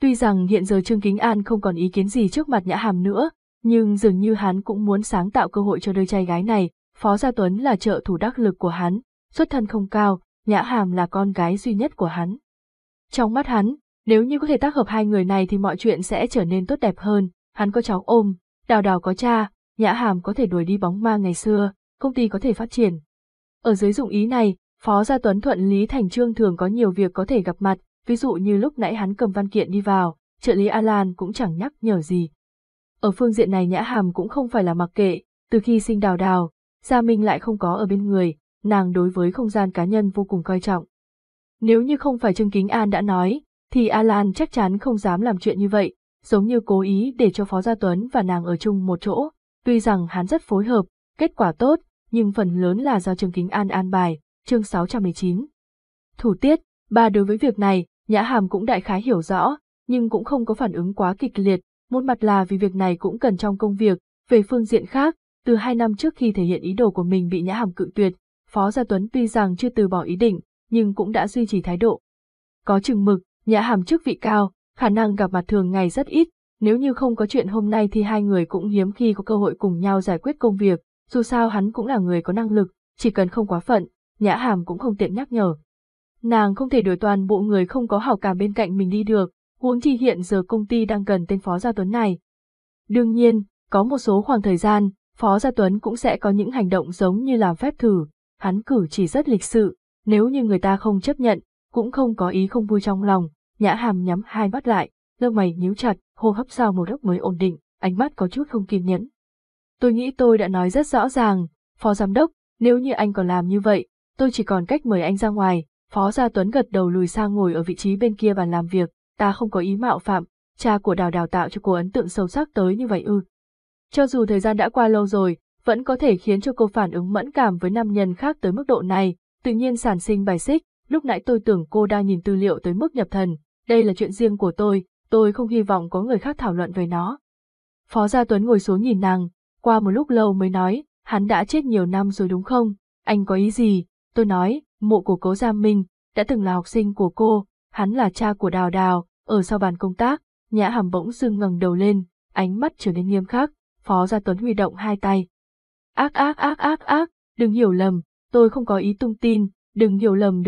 Tuy rằng hiện giờ Trương Kính An không còn ý kiến gì trước mặt Nhã Hàm nữa, nhưng dường như hắn cũng muốn sáng tạo cơ hội cho đôi trai gái này, Phó Gia Tuấn là trợ thủ đắc lực của hắn, xuất thân không cao, Nhã Hàm là con gái duy nhất của hắn. Trong mắt hắn, nếu như có thể tác hợp hai người này thì mọi chuyện sẽ trở nên tốt đẹp hơn, hắn có cháu ôm, Đào Đào có cha, Nhã Hàm có thể đuổi đi bóng ma ngày xưa, công ty có thể phát triển. Ở dưới dụng ý này, Phó Gia Tuấn thuận lý thành trương thường có nhiều việc có thể gặp mặt, ví dụ như lúc nãy hắn cầm văn kiện đi vào, trợ lý Alan cũng chẳng nhắc nhở gì. Ở phương diện này Nhã Hàm cũng không phải là mặc kệ, từ khi sinh Đào Đào, Gia Minh lại không có ở bên người, nàng đối với không gian cá nhân vô cùng coi trọng. Nếu như không phải Trương Kính An đã nói, thì Alan chắc chắn không dám làm chuyện như vậy, giống như cố ý để cho Phó Gia Tuấn và nàng ở chung một chỗ, tuy rằng hắn rất phối hợp, kết quả tốt, nhưng phần lớn là do Trương Kính An an bài. Chương 619 Thủ tiết, ba đối với việc này, Nhã Hàm cũng đại khái hiểu rõ, nhưng cũng không có phản ứng quá kịch liệt, một mặt là vì việc này cũng cần trong công việc, về phương diện khác, từ 2 năm trước khi thể hiện ý đồ của mình bị Nhã Hàm cự tuyệt, Phó Gia Tuấn tuy rằng chưa từ bỏ ý định, nhưng cũng đã duy trì thái độ. Có chừng mực, Nhã Hàm chức vị cao, khả năng gặp mặt thường ngày rất ít, nếu như không có chuyện hôm nay thì hai người cũng hiếm khi có cơ hội cùng nhau giải quyết công việc, dù sao hắn cũng là người có năng lực, chỉ cần không quá phận, Nhã Hàm cũng không tiện nhắc nhở. Nàng không thể đuổi toàn bộ người không có hảo cảm bên cạnh mình đi được, huống chi hiện giờ công ty đang cần tên Phó Gia Tuấn này. Đương nhiên, có một số khoảng thời gian, Phó Gia Tuấn cũng sẽ có những hành động giống như làm phép thử, hắn cử chỉ rất lịch sự, nếu như người ta không chấp nhận, cũng không có ý không vui trong lòng. Nhã Hàm nhắm hai mắt lại, lông mày nhíu chặt, hô hấp sau một lúc mới ổn định, ánh mắt có chút không kiên nhẫn. Tôi nghĩ tôi đã nói rất rõ ràng, Phó Giám đốc, nếu như anh còn làm như vậy, tôi chỉ còn cách mời anh ra ngoài. Phó Gia Tuấn gật đầu lùi sang ngồi ở vị trí bên kia bàn làm việc, ta không có ý mạo phạm, cha của Đào Đào tạo cho cô ấn tượng sâu sắc tới như vậy ư? Cho dù thời gian đã qua lâu rồi, vẫn có thể khiến cho cô phản ứng mẫn cảm với nam nhân khác tới mức độ này, tự nhiên sản sinh bài xích, lúc nãy tôi tưởng cô đang nhìn tư liệu tới mức nhập thần, đây là chuyện riêng của tôi không hy vọng có người khác thảo luận về nó. Phó Gia Tuấn ngồi xuống nhìn nàng, qua một lúc lâu mới nói, hắn đã chết nhiều năm rồi đúng không, anh có ý gì? Tôi nói, mộ của cố Gia Minh, đã từng là học sinh của cô, hắn là cha của Đào Đào, ở sau bàn công tác. Nhã Hàm bỗng dưng ngẩng đầu lên, ánh mắt trở nên nghiêm khắc, Phó Gia Tuấn huy động hai tay. Ác, đừng hiểu lầm, tôi không có ý tung tin, đừng hiểu lầm,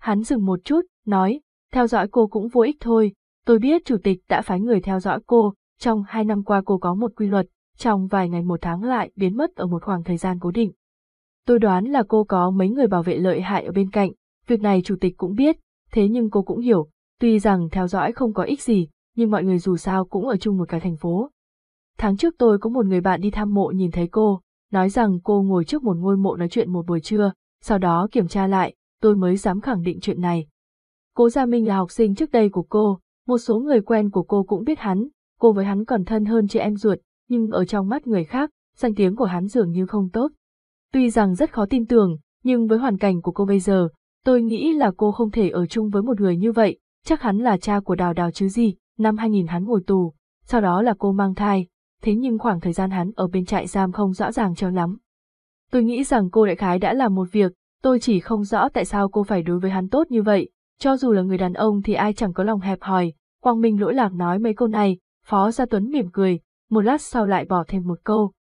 hắn dừng một chút, nói, theo dõi cô cũng vô ích thôi, tôi biết chủ tịch đã phái người theo dõi cô, trong 2 năm qua cô có một quy luật, trong vài ngày một tháng lại biến mất ở một khoảng thời gian cố định. Tôi đoán là cô có mấy người bảo vệ lợi hại ở bên cạnh, việc này chủ tịch cũng biết, thế nhưng cô cũng hiểu, tuy rằng theo dõi không có ích gì, nhưng mọi người dù sao cũng ở chung một cái thành phố. Tháng trước tôi có một người bạn đi thăm mộ nhìn thấy cô, nói rằng cô ngồi trước một ngôi mộ nói chuyện một buổi trưa, sau đó kiểm tra lại, tôi mới dám khẳng định chuyện này. Cố Gia Minh là học sinh trước đây của cô, một số người quen của cô cũng biết hắn, cô với hắn còn thân hơn chị em ruột, nhưng ở trong mắt người khác, danh tiếng của hắn dường như không tốt. Tuy rằng rất khó tin tưởng, nhưng với hoàn cảnh của cô bây giờ, tôi nghĩ là cô không thể ở chung với một người như vậy, chắc hắn là cha của Đào Đào chứ gì, năm 2000 hắn ngồi tù, sau đó là cô mang thai, thế nhưng khoảng thời gian hắn ở bên trại giam không rõ ràng cho lắm. Tôi nghĩ rằng cô đại khái đã làm một việc, tôi chỉ không rõ tại sao cô phải đối với hắn tốt như vậy, cho dù là người đàn ông thì ai chẳng có lòng hẹp hòi, quang minh lỗi lạc nói mấy câu này, Phó Gia Tuấn mỉm cười, một lát sau lại bỏ thêm một câu.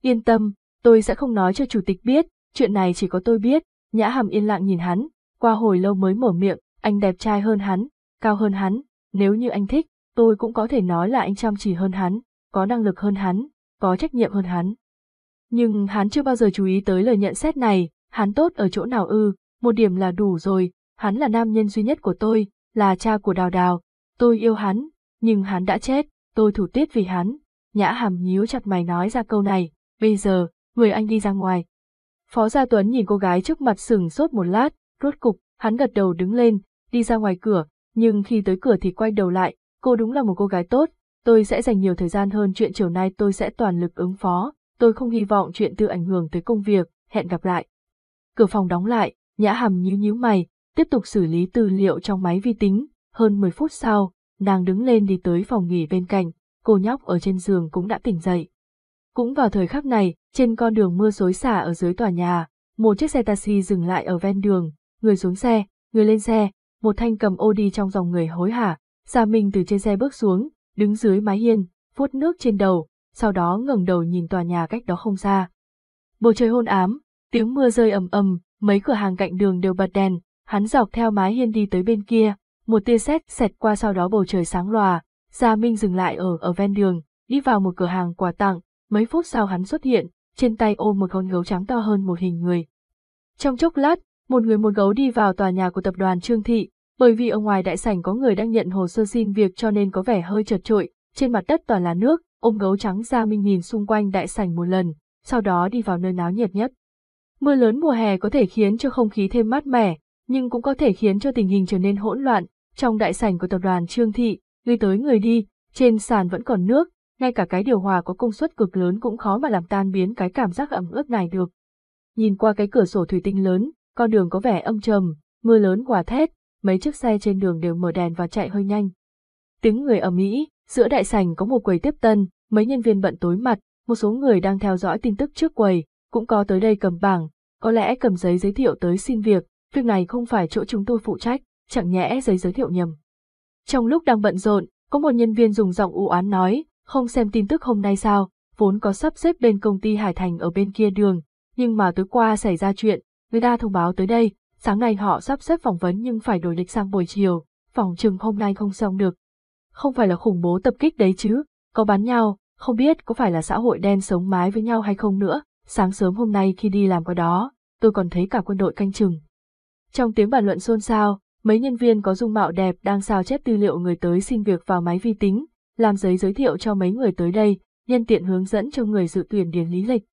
Yên tâm. Tôi sẽ không nói cho chủ tịch biết, chuyện này chỉ có tôi biết. Nhã Hàm yên lặng nhìn hắn, qua hồi lâu mới mở miệng, anh đẹp trai hơn hắn, cao hơn hắn, nếu như anh thích, tôi cũng có thể nói là anh chăm chỉ hơn hắn, có năng lực hơn hắn, có trách nhiệm hơn hắn. Nhưng hắn chưa bao giờ chú ý tới lời nhận xét này, hắn tốt ở chỗ nào ư? Một điểm là đủ rồi, hắn là nam nhân duy nhất của tôi, là cha của Đào Đào, tôi yêu hắn, nhưng hắn đã chết, tôi thủ tiết vì hắn. Nhã Hàm nhíu chặt mày nói ra câu này, bây giờ người anh đi ra ngoài. Phó Gia Tuấn nhìn cô gái trước mặt sửng sốt một lát, rốt cục, hắn gật đầu đứng lên, đi ra ngoài cửa, nhưng khi tới cửa thì quay đầu lại, cô đúng là một cô gái tốt, tôi sẽ dành nhiều thời gian hơn chuyện chiều nay tôi sẽ toàn lực ứng phó, tôi không hy vọng chuyện tự ảnh hưởng tới công việc, hẹn gặp lại. Cửa phòng đóng lại, Nhã Hàm nhíu nhíu mày, tiếp tục xử lý tư liệu trong máy vi tính, hơn 10 phút sau, nàng đứng lên đi tới phòng nghỉ bên cạnh, cô nhóc ở trên giường cũng đã tỉnh dậy. Cũng vào thời khắc này, trên con đường mưa xối xả ở dưới tòa nhà, một chiếc xe taxi dừng lại ở ven đường, người xuống xe, người lên xe, một thanh cầm ô đi trong dòng người hối hả, Gia Minh từ trên xe bước xuống, đứng dưới mái hiên, vuốt nước trên đầu, sau đó ngẩng đầu nhìn tòa nhà cách đó không xa. Bầu trời hôn ám, tiếng mưa rơi ầm ầm, mấy cửa hàng cạnh đường đều bật đèn, hắn dọc theo mái hiên đi tới bên kia, một tia sét xẹt qua sau đó bầu trời sáng lòa, Gia Minh dừng lại ở ven đường, đi vào một cửa hàng quà tặng. Mấy phút sau hắn xuất hiện, trên tay ôm một con gấu trắng to hơn một hình người. Trong chốc lát, một người một gấu đi vào tòa nhà của tập đoàn Trương Thị, bởi vì ở ngoài đại sảnh có người đang nhận hồ sơ xin việc cho nên có vẻ hơi chật chội, trên mặt đất toàn là nước, ôm gấu trắng Gia Minh nhìn xung quanh đại sảnh một lần, sau đó đi vào nơi náo nhiệt nhất. Mưa lớn mùa hè có thể khiến cho không khí thêm mát mẻ, nhưng cũng có thể khiến cho tình hình trở nên hỗn loạn, trong đại sảnh của tập đoàn Trương Thị, người tới người đi, trên sàn vẫn còn nước. Ngay cả cái điều hòa có công suất cực lớn cũng khó mà làm tan biến cái cảm giác ẩm ướt này được. Nhìn qua cái cửa sổ thủy tinh lớn, con đường có vẻ âm trầm, mưa lớn quả thét, mấy chiếc xe trên đường đều mở đèn và chạy hơi nhanh. Tiếng người ầm ĩ, giữa đại sảnh có một quầy tiếp tân, mấy nhân viên bận tối mặt, một số người đang theo dõi tin tức trước quầy, cũng có tới đây cầm bảng, có lẽ cầm giấy giới thiệu tới xin việc, việc này không phải chỗ chúng tôi phụ trách, chẳng nhẽ giấy giới thiệu nhầm. Trong lúc đang bận rộn, có một nhân viên dùng giọng u oán nói. Không xem tin tức hôm nay sao, vốn có sắp xếp bên công ty Hải Thành ở bên kia đường, nhưng mà tối qua xảy ra chuyện, người ta thông báo tới đây, sáng nay họ sắp xếp phỏng vấn nhưng phải đổi lịch sang buổi chiều, phòng chừng hôm nay không xong được. Không phải là khủng bố tập kích đấy chứ, có bắn nhau, không biết có phải là xã hội đen sống mái với nhau hay không nữa, sáng sớm hôm nay khi đi làm qua đó, tôi còn thấy cả quân đội canh chừng. Trong tiếng bàn luận xôn xao, mấy nhân viên có dung mạo đẹp đang sao chép tư liệu người tới xin việc vào máy vi tính. Làm giấy giới thiệu cho mấy người tới đây, nhân tiện hướng dẫn cho người dự tuyển điền lý lịch.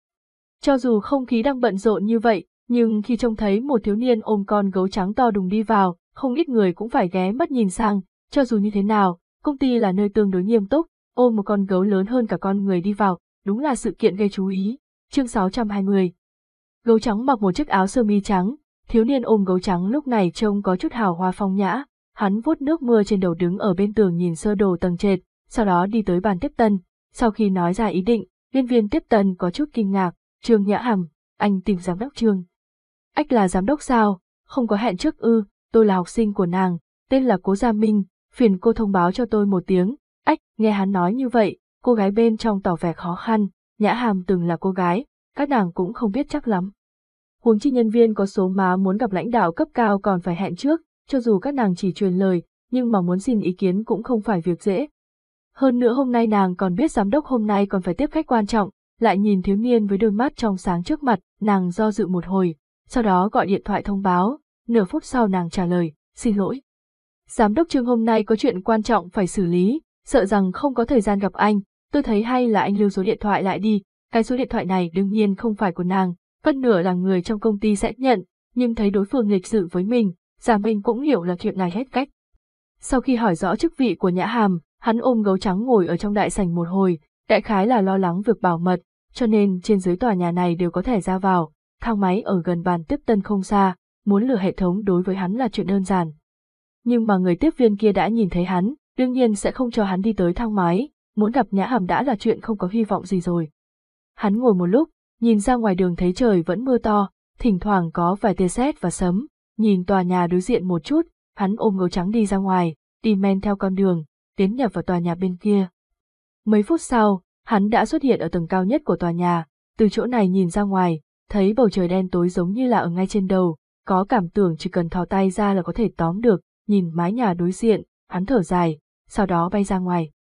Cho dù không khí đang bận rộn như vậy, nhưng khi trông thấy một thiếu niên ôm con gấu trắng to đùng đi vào, không ít người cũng phải ghé mắt nhìn sang, cho dù như thế nào, công ty là nơi tương đối nghiêm túc, ôm một con gấu lớn hơn cả con người đi vào, đúng là sự kiện gây chú ý. Chương 620. Gấu trắng mặc một chiếc áo sơ mi trắng, thiếu niên ôm gấu trắng lúc này trông có chút hào hoa phong nhã, hắn vuốt nước mưa trên đầu đứng ở bên tường nhìn sơ đồ tầng trệt. Sau đó đi tới bàn tiếp tân, sau khi nói ra ý định, nhân viên tiếp tân có chút kinh ngạc, Trương Nhã Hàm, anh tìm giám đốc Trương. Ách là giám đốc sao, không có hẹn trước ư, tôi là học sinh của nàng, tên là Cố Gia Minh, phiền cô thông báo cho tôi một tiếng, ách, nghe hắn nói như vậy, cô gái bên trong tỏ vẻ khó khăn, Nhã Hàm từng là cô gái, các nàng cũng không biết chắc lắm. Huống chi nhân viên có số má muốn gặp lãnh đạo cấp cao còn phải hẹn trước, cho dù các nàng chỉ truyền lời, nhưng mà muốn xin ý kiến cũng không phải việc dễ. Hơn nữa hôm nay nàng còn biết giám đốc hôm nay còn phải tiếp khách quan trọng, lại nhìn thiếu niên với đôi mắt trong sáng trước mặt, nàng do dự một hồi, sau đó gọi điện thoại thông báo, nửa phút sau nàng trả lời, xin lỗi. Giám đốc Trương hôm nay có chuyện quan trọng phải xử lý, sợ rằng không có thời gian gặp anh, tôi thấy hay là anh lưu số điện thoại lại đi, cái số điện thoại này đương nhiên không phải của nàng, phân nửa là người trong công ty sẽ nhận, nhưng thấy đối phương lịch sự với mình, Gia Minh cũng hiểu là chuyện này hết cách. Sau khi hỏi rõ chức vị của Nhã Hàm, hắn ôm gấu trắng ngồi ở trong đại sảnh một hồi, đại khái là lo lắng việc bảo mật, cho nên trên dưới tòa nhà này đều có thể ra vào, thang máy ở gần bàn tiếp tân không xa, muốn lừa hệ thống đối với hắn là chuyện đơn giản. Nhưng mà người tiếp viên kia đã nhìn thấy hắn, đương nhiên sẽ không cho hắn đi tới thang máy, muốn gặp Nhã Hàm đã là chuyện không có hy vọng gì rồi. Hắn ngồi một lúc, nhìn ra ngoài đường thấy trời vẫn mưa to, thỉnh thoảng có vài tia sét và sấm, nhìn tòa nhà đối diện một chút, hắn ôm gấu trắng đi ra ngoài, đi men theo con đường. Tiến nhập vào tòa nhà bên kia. Mấy phút sau, hắn đã xuất hiện ở tầng cao nhất của tòa nhà, từ chỗ này nhìn ra ngoài, thấy bầu trời đen tối giống như là ở ngay trên đầu, có cảm tưởng chỉ cần thò tay ra là có thể tóm được, nhìn mái nhà đối diện, hắn thở dài, sau đó bay ra ngoài.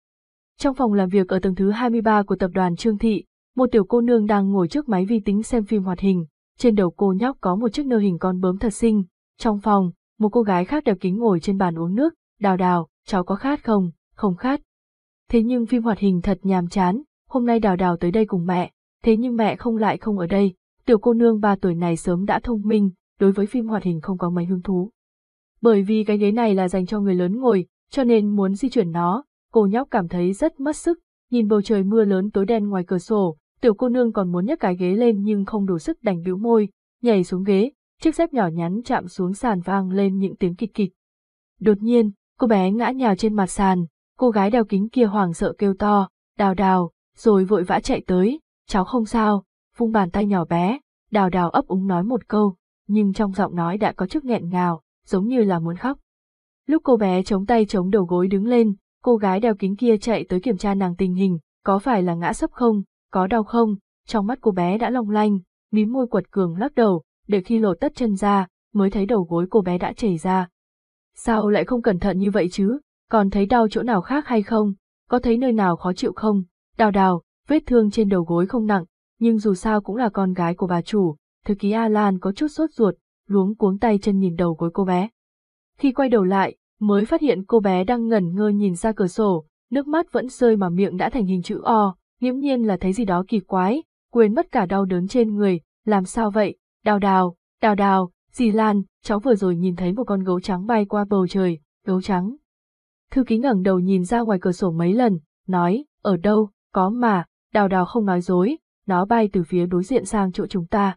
Trong phòng làm việc ở tầng thứ 23 của tập đoàn Trương Thị, một tiểu cô nương đang ngồi trước máy vi tính xem phim hoạt hình, trên đầu cô nhóc có một chiếc nơ hình con bướm thật xinh. Trong phòng, một cô gái khác đeo kính ngồi trên bàn uống nước, Đào Đào, cháu có khát không? Không khát. Thế nhưng phim hoạt hình thật nhàm chán, hôm nay Đào Đào tới đây cùng mẹ, thế nhưng mẹ không lại không ở đây, tiểu cô nương 3 tuổi này sớm đã thông minh, đối với phim hoạt hình không có mấy hứng thú. Bởi vì cái ghế này là dành cho người lớn ngồi, cho nên muốn di chuyển nó, cô nhóc cảm thấy rất mất sức, nhìn bầu trời mưa lớn tối đen ngoài cửa sổ, tiểu cô nương còn muốn nhấc cái ghế lên nhưng không đủ sức đành bĩu môi, nhảy xuống ghế, chiếc dép nhỏ nhắn chạm xuống sàn vang lên những tiếng kịch kịch. Đột nhiên, cô bé ngã nhào trên mặt sàn, cô gái đeo kính kia hoảng sợ kêu to, Đào Đào, rồi vội vã chạy tới, cháu không sao, vung bàn tay nhỏ bé, Đào Đào ấp úng nói một câu, nhưng trong giọng nói đã có chút nghẹn ngào, giống như là muốn khóc. Lúc cô bé chống tay chống đầu gối đứng lên, cô gái đeo kính kia chạy tới kiểm tra nàng tình hình, có phải là ngã sấp không, có đau không, trong mắt cô bé đã long lanh, mí môi quật cường lắc đầu, để khi lộ tất chân ra, mới thấy đầu gối cô bé đã chảy ra. Sao lại không cẩn thận như vậy chứ, còn thấy đau chỗ nào khác hay không, có thấy nơi nào khó chịu không, Đào Đào, vết thương trên đầu gối không nặng, nhưng dù sao cũng là con gái của bà chủ, thư ký Alan có chút sốt ruột, luống cuống tay chân nhìn đầu gối cô bé. Khi quay đầu lại, mới phát hiện cô bé đang ngẩn ngơ nhìn ra cửa sổ, nước mắt vẫn rơi mà miệng đã thành hình chữ O, nghiễm nhiên là thấy gì đó kỳ quái, quên mất cả đau đớn trên người, làm sao vậy, Đào Đào, Đào Đào, dì Lan, cháu vừa rồi nhìn thấy một con gấu trắng bay qua bầu trời, gấu trắng. Thư ký ngẩng đầu nhìn ra ngoài cửa sổ mấy lần, nói, ở đâu, có mà, Đào Đào không nói dối, nó bay từ phía đối diện sang chỗ chúng ta.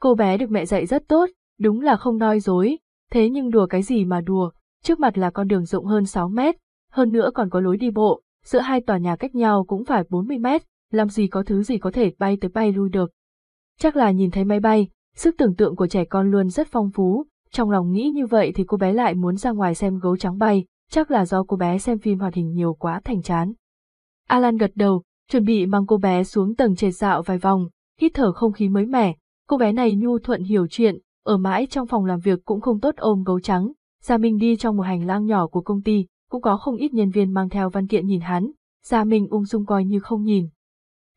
Cô bé được mẹ dạy rất tốt, đúng là không nói dối, thế nhưng đùa cái gì mà đùa, trước mặt là con đường rộng hơn 6 mét, hơn nữa còn có lối đi bộ, giữa hai tòa nhà cách nhau cũng phải 40 mét, làm gì có thứ gì có thể bay tới bay lui được. Chắc là nhìn thấy máy bay, sức tưởng tượng của trẻ con luôn rất phong phú, trong lòng nghĩ như vậy thì cô bé lại muốn ra ngoài xem gấu trắng bay, chắc là do cô bé xem phim hoạt hình nhiều quá thành chán. Alan gật đầu, chuẩn bị mang cô bé xuống tầng trệt dạo vài vòng, hít thở không khí mới mẻ, cô bé này nhu thuận hiểu chuyện, ở mãi trong phòng làm việc cũng không tốt ôm gấu trắng. Gia Minh đi trong một hành lang nhỏ của công ty, cũng có không ít nhân viên mang theo văn kiện nhìn hắn, Gia Minh ung dung coi như không nhìn.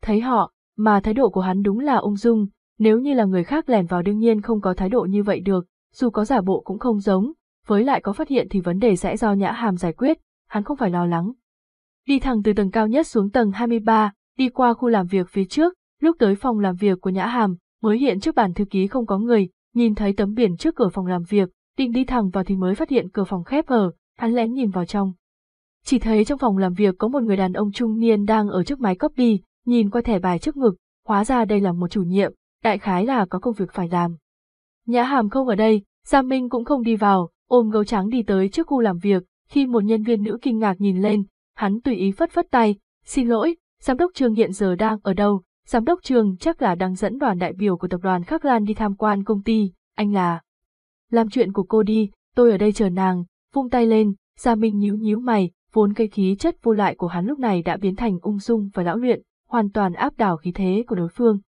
Thấy họ, mà thái độ của hắn đúng là ung dung, nếu như là người khác lẻn vào đương nhiên không có thái độ như vậy được, dù có giả bộ cũng không giống, với lại có phát hiện thì vấn đề sẽ do Nhã Hàm giải quyết, hắn không phải lo lắng. Đi thẳng từ tầng cao nhất xuống tầng 23, đi qua khu làm việc phía trước, lúc tới phòng làm việc của Nhã Hàm, mới hiện trước bàn thư ký không có người, nhìn thấy tấm biển trước cửa phòng làm việc. Định đi thẳng vào thì mới phát hiện cửa phòng khép hờ, hắn lén nhìn vào trong. Chỉ thấy trong phòng làm việc có một người đàn ông trung niên đang ở trước máy copy, nhìn qua thẻ bài trước ngực, hóa ra đây là một chủ nhiệm, đại khái là có công việc phải làm. Nhã Hàm không ở đây, Gia Minh cũng không đi vào, ôm gấu trắng đi tới trước khu làm việc, khi một nhân viên nữ kinh ngạc nhìn lên, hắn tùy ý phất phất tay, xin lỗi, giám đốc Trương hiện giờ đang ở đâu, giám đốc Trương chắc là đang dẫn đoàn đại biểu của tập đoàn Khắc Lan đi tham quan công ty, anh là... Làm chuyện của cô đi, tôi ở đây chờ nàng, vung tay lên, Gia Minh nhíu nhíu mày, vốn cây khí chất vô lại của hắn lúc này đã biến thành ung dung và lão luyện, hoàn toàn áp đảo khí thế của đối phương.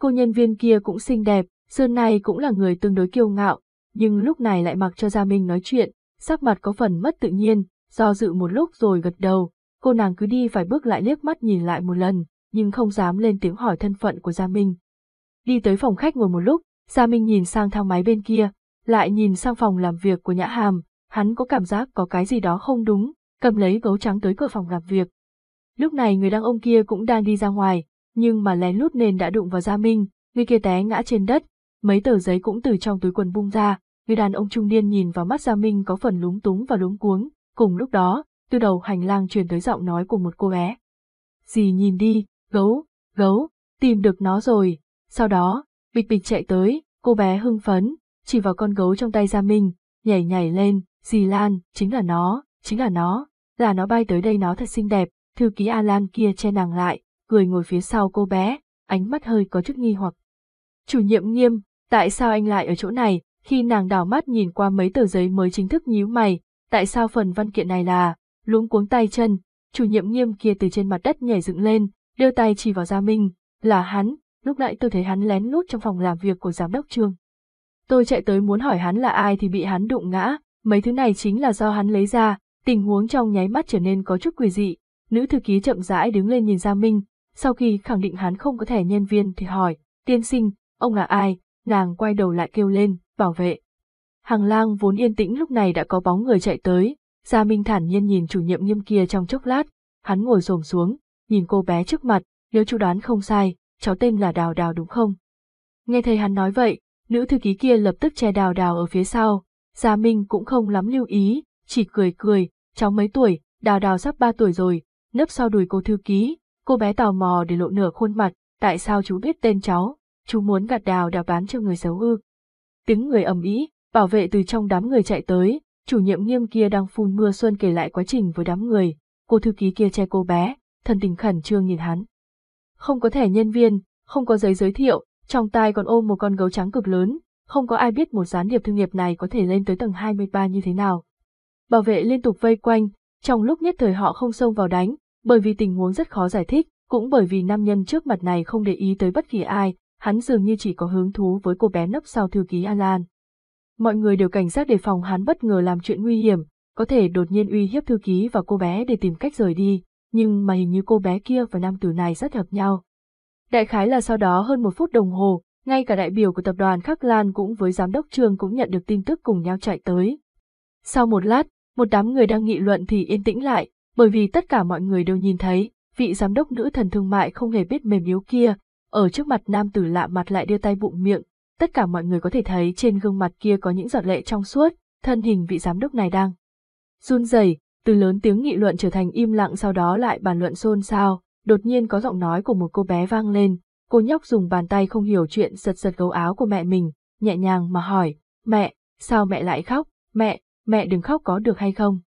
Cô nhân viên kia cũng xinh đẹp, xưa nay cũng là người tương đối kiêu ngạo, nhưng lúc này lại mặc cho Gia Minh nói chuyện, sắc mặt có phần mất tự nhiên, do dự một lúc rồi gật đầu, cô nàng cứ đi vài bước lại liếc mắt nhìn lại một lần, nhưng không dám lên tiếng hỏi thân phận của Gia Minh. Đi tới phòng khách ngồi một lúc, Gia Minh nhìn sang thang máy bên kia. Lại nhìn sang phòng làm việc của Nhã Hàm, hắn có cảm giác có cái gì đó không đúng, cầm lấy gấu trắng tới cửa phòng làm việc. Lúc này người đàn ông kia cũng đang đi ra ngoài, nhưng mà lén lút nên đã đụng vào Gia Minh, người kia té ngã trên đất, mấy tờ giấy cũng từ trong túi quần bung ra, người đàn ông trung niên nhìn vào mắt Gia Minh có phần lúng túng và luống cuống, cùng lúc đó, từ đầu hành lang truyền tới giọng nói của một cô bé. Dì nhìn đi, gấu, gấu, tìm được nó rồi, sau đó, bịch bịch chạy tới, cô bé hưng phấn. Chỉ vào con gấu trong tay Gia Minh, nhảy nhảy lên, dì Lan, chính là nó, là nó bay tới đây nó thật xinh đẹp, thư ký Alan kia che nàng lại, cười ngồi phía sau cô bé, ánh mắt hơi có chút nghi hoặc. Chủ nhiệm Nghiêm, tại sao anh lại ở chỗ này, khi nàng đảo mắt nhìn qua mấy tờ giấy mới chính thức nhíu mày, tại sao phần văn kiện này là, luống cuống tay chân, chủ nhiệm Nghiêm kia từ trên mặt đất nhảy dựng lên, đưa tay chỉ vào Gia Minh, là hắn, lúc nãy tôi thấy hắn lén lút trong phòng làm việc của giám đốc Trương. Tôi chạy tới muốn hỏi hắn là ai thì bị hắn đụng ngã, mấy thứ này chính là do hắn lấy ra, tình huống trong nháy mắt trở nên có chút quỷ dị, nữ thư ký chậm rãi đứng lên nhìn Gia Minh, sau khi khẳng định hắn không có thẻ nhân viên thì hỏi, tiên sinh, ông là ai, nàng quay đầu lại kêu lên, bảo vệ. Hàng lang vốn yên tĩnh lúc này đã có bóng người chạy tới, Gia Minh thản nhiên nhìn chủ nhiệm Nghiêm kia trong chốc lát, hắn ngồi xổm xuống, nhìn cô bé trước mặt, nếu chú đoán không sai, cháu tên là Đào Đào đúng không? Nghe thấy hắn nói vậy, nữ thư ký kia lập tức che Đào Đào ở phía sau. Gia Minh cũng không lắm lưu ý, chỉ cười cười, cháu mấy tuổi, Đào Đào sắp 3 tuổi rồi, nấp sau đùi cô thư ký, cô bé tò mò để lộ nửa khuôn mặt, tại sao chú biết tên cháu, chú muốn gạt Đào Đào bán cho người xấu ư? Tiếng người ầm ĩ, bảo vệ từ trong đám người chạy tới, chủ nhiệm Nghiêm kia đang phun mưa xuân kể lại quá trình với đám người, cô thư ký kia che cô bé, thần tình khẩn trương nhìn hắn. Không có thẻ nhân viên, không có giấy giới thiệu, trong tay còn ôm một con gấu trắng cực lớn, không có ai biết một gián điệp thương nghiệp này có thể lên tới tầng 23 như thế nào. Bảo vệ liên tục vây quanh, trong lúc nhất thời họ không xông vào đánh, bởi vì tình huống rất khó giải thích, cũng bởi vì nam nhân trước mặt này không để ý tới bất kỳ ai, hắn dường như chỉ có hứng thú với cô bé nấp sau thư ký Alan. Mọi người đều cảnh giác đề phòng hắn bất ngờ làm chuyện nguy hiểm, có thể đột nhiên uy hiếp thư ký và cô bé để tìm cách rời đi, nhưng mà hình như cô bé kia và nam tử này rất hợp nhau. Đại khái là sau đó hơn 1 phút đồng hồ, ngay cả đại biểu của tập đoàn Khắc Lan cũng với giám đốc Trương cũng nhận được tin tức cùng nhau chạy tới. Sau một lát, một đám người đang nghị luận thì yên tĩnh lại, bởi vì tất cả mọi người đều nhìn thấy, vị giám đốc nữ thần thương mại không hề biết mềm yếu kia, ở trước mặt nam tử lạ mặt lại đưa tay bụng miệng, tất cả mọi người có thể thấy trên gương mặt kia có những giọt lệ trong suốt, thân hình vị giám đốc này đang run rẩy, từ lớn tiếng nghị luận trở thành im lặng sau đó lại bàn luận xôn xao, đột nhiên có giọng nói của một cô bé vang lên. Cô nhóc dùng bàn tay không hiểu chuyện giật giật gấu áo của mẹ mình, nhẹ nhàng mà hỏi, mẹ, sao mẹ lại khóc, mẹ đừng khóc có được hay không?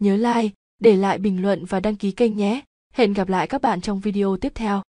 Nhớ like, để lại bình luận và đăng ký kênh nhé. Hẹn gặp lại các bạn trong video tiếp theo.